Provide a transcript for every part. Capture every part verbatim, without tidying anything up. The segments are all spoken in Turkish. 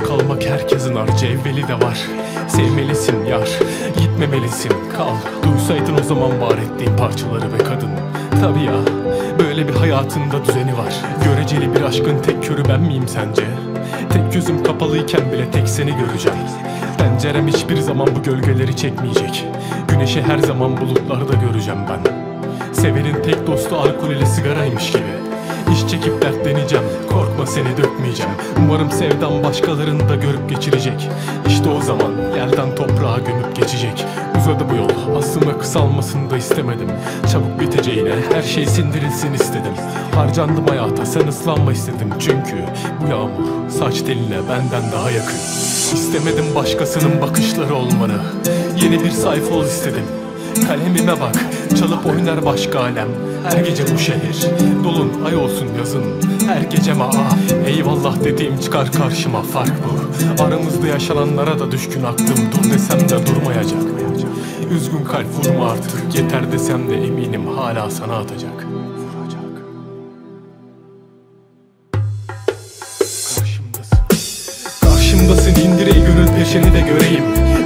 Böyle kalmak herkesin harcı, evveli de var. Sevmelisin yar, gitmemelisin, kal. Duysaydın o zaman var ettiğin parçaları ve kadın. Tabi ya, böyle bir hayatında düzeni var. Göreceli bir aşkın tek körü ben miyim sence? Tek gözüm kapalıyken bile tek seni göreceğim. Pencerem hiçbir zaman bu gölgeleri çekmeyecek. Güneşi her zaman bulutlarda göreceğim ben. Sevenin tek dostu alkol ile sigaraymış gibi. İş çekip dertleneceğim, korkma seni dökmeyeceğim. Umarım sevdan başkalarını da görüp geçirecek. İşte o zaman yerden toprağa gömüp geçecek. Uzadı bu yol, aslında kısalmasını da istemedim. Çabuk biteceğine her şey sindirilsin istedim. Harcandım hayata, sen ıslanma istedim. Çünkü bu yağmur saç teline benden daha yakın. İstemedim başkasının bakışları olmanı. Yeni bir sayfa ol istedim. Kalemime bak, çalıp oynar başka alem. Her gece bu şehir, dolun ay olsun yazın. Her geceme ah, eyvallah dediğim çıkar karşıma, fark bu. Aramızda yaşananlara da düşkün aklım. Dur desem de durmayacak. Üzgün kalp vurma artık, yeter desem de eminim hala sana atacak. Karşımdasın, indirey gönül peşini de göreyim.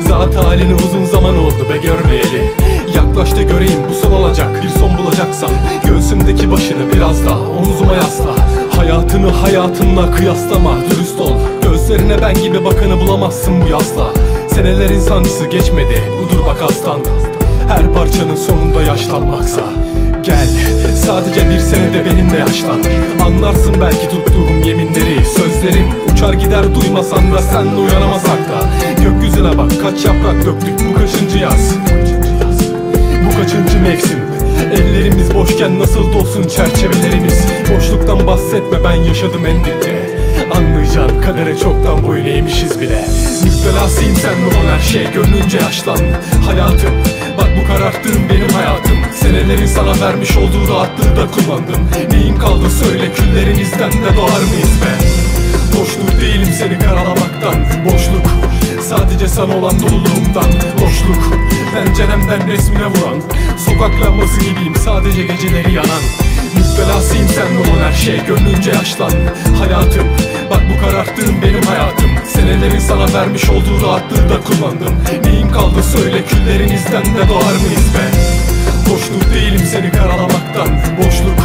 Zat halini uzun zaman oldu be görmeyeli. Yaklaştı göreyim, bu son olacak, bir son bulacaksam. Göğsümdeki başını biraz daha omzuma yasla. Hayatını hayatınla kıyaslama, dürüst ol. Gözlerine ben gibi bakanı bulamazsın bu yasla. Seneler insancısı geçmedi, budur bak aslan. Her parçanın sonunda yaşlanmaksa. Gel, sadece bir senede benimle yaşlan. Anlarsın belki tuttuğum yeminleri, sözlerim uçar gider duymasan da, sen de uyanamasak da. Gökyüzüne bak, kaç yaprak döktük, bu kaçıncı yaz? Kaçıncı mevsim? Ellerimiz boşken nasıl dolsun çerçevelerimiz? Boşluktan bahsetme, ben yaşadım endikçe. Anlayacağın kadere çoktan boyun eğmişiz bile. Müptelasıyım sen olan her şey, gönlünce yaşlan. Hayatım, bak bu kararttığım benim hayatım. Senelerin sana vermiş olduğu rahatlığı da kullandım. Neyin kaldı söyle, küllerimizden de doğar mıyız be? Boşluk değilim seni karalamaktan, boşluk sadece sana olan doluluğumdan. Boşluk penceremden resmine vuran, sokak lambası gibiyim sadece geceleri yanan. Müptelasıyım sen olan her şey, gönlünce yaşlan. Hayatım, bak bu kararttığım benim hayatım. Senelerin sana vermiş olduğu rahatlığı da kullandım. Neyin kaldı söyle, küllerinizden de doğar mıyız be? Boşluk değilim seni karalamaktan, boşluk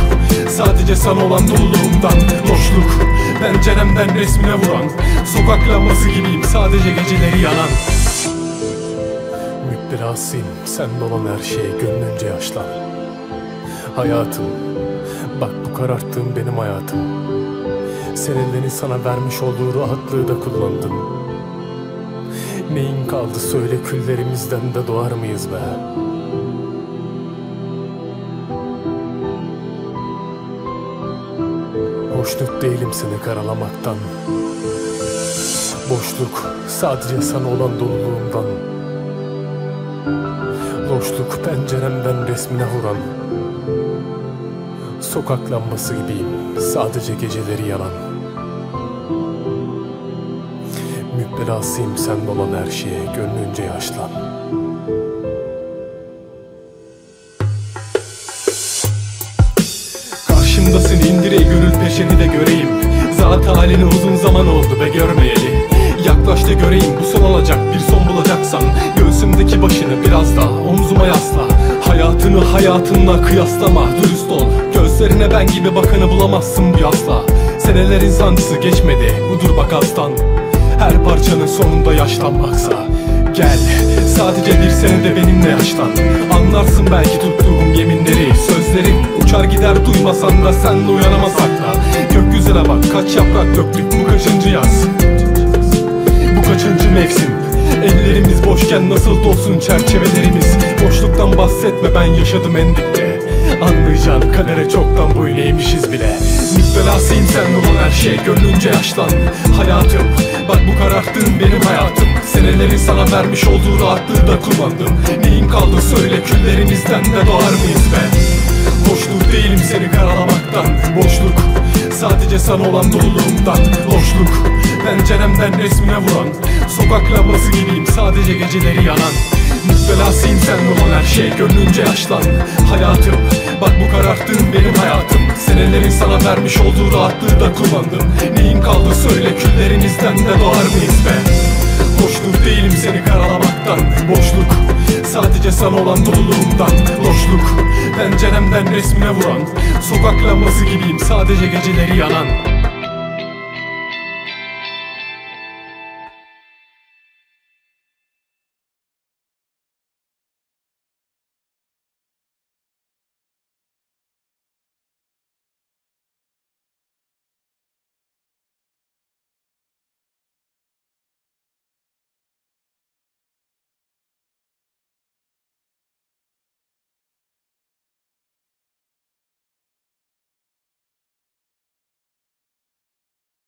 sadece sana olan doluluğumdan. Boşluk penceremden resmine vuran, sokak lambası gibiyim sadece geceleri yanan. Müptelasıyım sende olan her şey, gönlünce yaşlan. Hayatım, bak bu kararttığım benim hayatım. Senelerin sana vermiş olduğu rahatlığı da kullandım. Neyin kaldı söyle, küllerimizden de doğar mıyız be? Boşluk değilim seni karalamaktan. Boşluk sadece sana olan doluluğumdan. Boşluk penceremden resmine vuran, sokak lambası gibiyim sadece geceleri yanan. Müptelasıyım sen olan her şeye, gönlünce yaşlan. Karşımdasın, indirey gönül peşini de göreyim. Zat halini uzun zaman oldu be görmeyeli. Yaklaştı göreyim, bu son olacak, bir son bulacaksan. Göğsümdeki başını biraz daha omzuma yasla. Hayatını hayatınla kıyaslama, dürüst ol. Gözlerine ben gibi bakanı bulamazsın bu yasla. Seneler insancısı geçmedi, budur bak aslan. Her parçanın sonunda yaşlanmaksa. Gel, sadece bir senede benimle yaşlan. Anlarsın belki tuttuğum yeminleri, sözlerim uçar gider duymasan da, sen de uyanamasak da. Gökyüzüne bak, kaç yaprak döktük, bu kaçıncı yaz? Kaçıncı mevsim? Ellerimiz boşken nasıl dolsun çerçevelerimiz? Boşluktan bahsetme, ben yaşadım endikçe. Anlayacağın kadere çoktan boyun eğmişiz bile. Müptelasıyım sen olan her şey, gönlünce yaşlan. Hayatım, bak bu kararttığım benim hayatım. Senelerin sana vermiş olduğu rahatlığı da kullandım. Neyin kaldı söyle, küllerimizden de doğar mıyız be? Boşluk değilim seni karalamaktan, boşluk sadece sana olan doluluğumdan. Boşluk penceremden resmine vuran, sokak lambası gibiyim sadece geceleri yanan. Müstelasıyım sen olan her şey, görününce yaşlan hayatım. Bak bu kararttığın benim hayatım. Senelerin sana vermiş olduğu rahatlığı da kullandım. Neyin kaldı söyle, küllerinizden de doğar mıyız be? Boşluk değilim seni karalamaktan, boşluk sadece sana olan doluluğumdan. Boşluk penceremden resmine vuran, sokak lambası gibiyim sadece geceleri yanan.